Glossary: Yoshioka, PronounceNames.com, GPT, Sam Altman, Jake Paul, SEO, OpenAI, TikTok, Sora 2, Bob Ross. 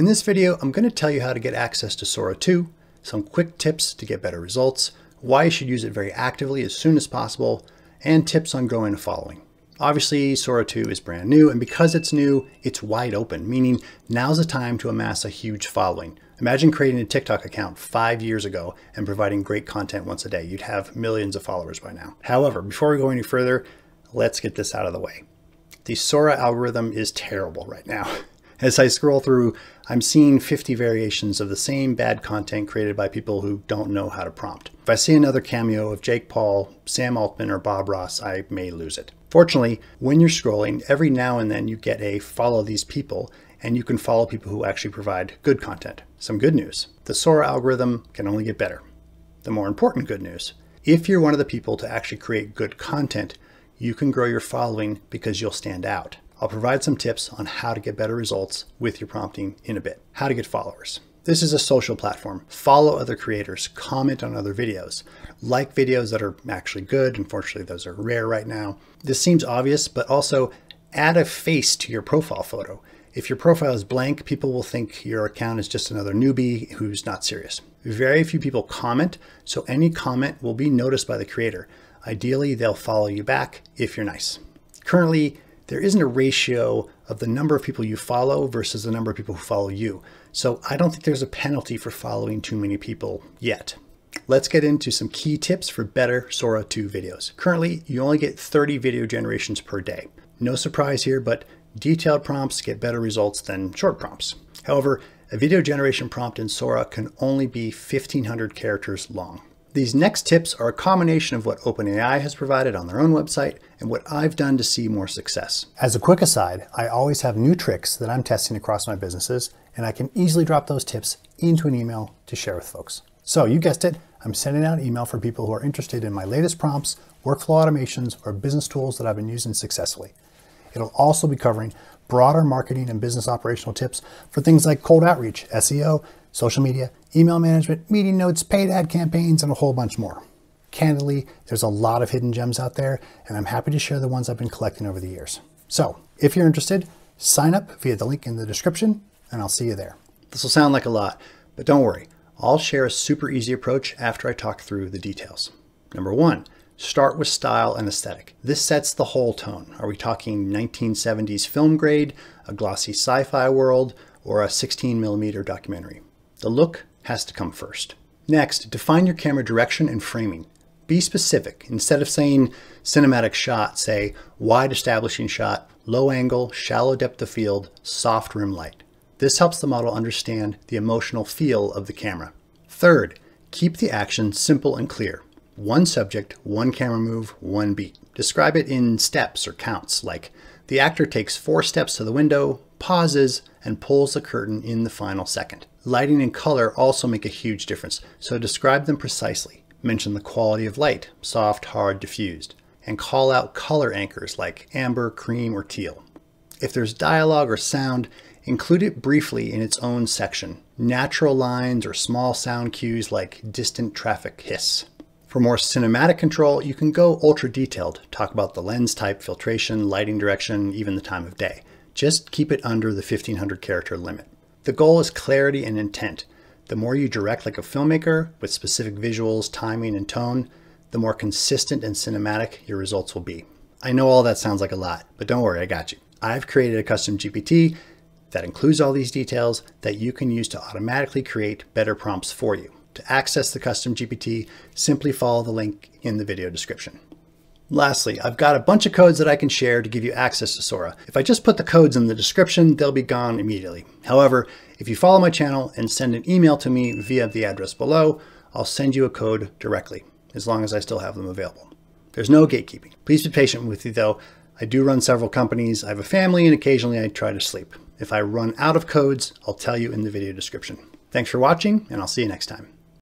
In this video, I'm going to tell you how to get access to Sora 2, some quick tips to get better results, why you should use it very actively as soon as possible, and tips on growing a following. Obviously, Sora 2 is brand new, and because it's new, it's wide open, meaning now's the time to amass a huge following. Imagine creating a TikTok account 5 years ago and providing great content once a day. You'd have millions of followers by now. However, before we go any further, let's get this out of the way. The Sora algorithm is terrible right now. As I scroll through, I'm seeing 50 variations of the same bad content created by people who don't know how to prompt. If I see another cameo of Jake Paul, Sam Altman, or Bob Ross, I may lose it. Fortunately, when you're scrolling, every now and then you get a follow these people, and you can follow people who actually provide good content. Some good news. The Sora algorithm can only get better. The more important good news. If you're one of the people to actually create good content, you can grow your following because you'll stand out. I'll provide some tips on how to get better results with your prompting in a bit. How to get followers. This is a social platform. Follow other creators, comment on other videos, like videos that are actually good. Unfortunately, those are rare right now. This seems obvious, but also add a face to your profile photo. If your profile is blank, people will think your account is just another newbie who's not serious. Very few people comment, so any comment will be noticed by the creator. Ideally, they'll follow you back if you're nice. Currently, there isn't a ratio of the number of people you follow versus the number of people who follow you. So I don't think there's a penalty for following too many people yet. Let's get into some key tips for better Sora 2 videos. Currently, you only get 30 video generations per day. No surprise here, but detailed prompts get better results than short prompts. However, a video generation prompt in Sora can only be 1,500 characters long. These next tips are a combination of what OpenAI has provided on their own website and what I've done to see more success. As a quick aside, I always have new tricks that I'm testing across my businesses, and I can easily drop those tips into an email to share with folks. So you guessed it, I'm sending out email for people who are interested in my latest prompts, workflow automations, or business tools that I've been using successfully. It'll also be covering broader marketing and business operational tips for things like cold outreach, SEO, social media, email management, meeting notes, paid ad campaigns, and a whole bunch more. Candidly, there's a lot of hidden gems out there, and I'm happy to share the ones I've been collecting over the years. So if you're interested, sign up via the link in the description, and I'll see you there. This will sound like a lot, but don't worry. I'll share a super easy approach after I talk through the details. Number 1, start with style and aesthetic. This sets the whole tone. Are we talking 1970s film grade, a glossy sci-fi world, or a 16mm documentary? The look has to come first. Next, define your camera direction and framing. Be specific. Instead of saying cinematic shot, say wide establishing shot, low angle, shallow depth of field, soft rim light. This helps the model understand the emotional feel of the camera. Third, keep the action simple and clear. One subject, one camera move, one beat. Describe it in steps or counts, like the actor takes 4 steps to the window, pauses, and pulls the curtain in the final second. Lighting and color also make a huge difference, so describe them precisely. Mention the quality of light, soft, hard, diffused, and call out color anchors like amber, cream, or teal. If there's dialogue or sound, include it briefly in its own section. Natural lines or small sound cues like distant traffic hiss. For more cinematic control, you can go ultra detailed. Talk about the lens type, filtration, lighting direction, even the time of day. Just keep it under the 1,500 character limit. The goal is clarity and intent. The more you direct like a filmmaker with specific visuals, timing, and tone, the more consistent and cinematic your results will be. I know all that sounds like a lot, but don't worry, I got you. I've created a custom GPT that includes all these details that you can use to automatically create better prompts for you. To access the custom GPT, simply follow the link in the video description. Lastly, I've got a bunch of codes that I can share to give you access to Sora. If I just put the codes in the description, they'll be gone immediately. However, if you follow my channel and send an email to me via the address below, I'll send you a code directly, as long as I still have them available. There's no gatekeeping. Please be patient with me though. I do run several companies, I have a family, and occasionally I try to sleep. If I run out of codes, I'll tell you in the video description. Thanks for watching, and I'll see you next time.